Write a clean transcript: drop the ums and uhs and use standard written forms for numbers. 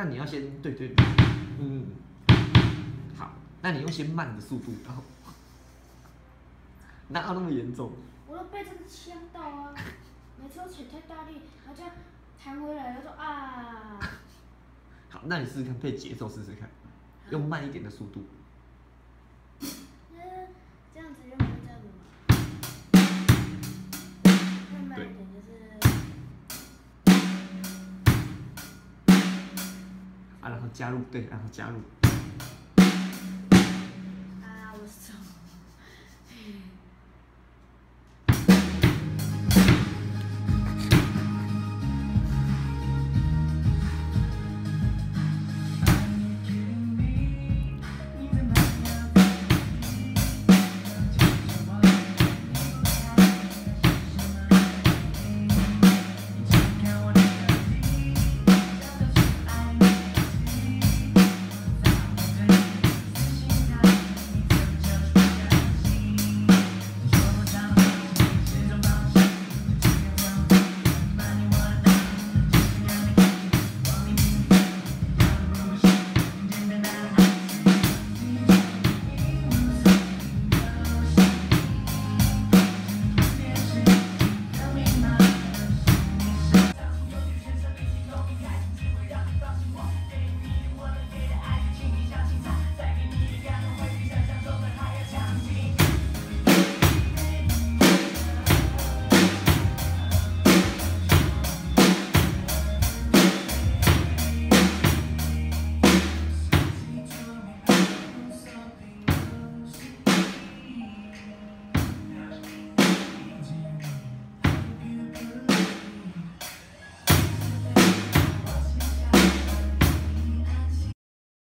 那你要先对，嗯，好，那你用先慢的速度，然后哪有那么严重？我都被这个呛到啊！每次我踩太大力，然后这样弹回来，然后说啊。好，那你试试看配节奏试试看，用慢一点的速度。这样子用慢这样子吗？用慢一点就是。啊，然后加入，对，然后加入。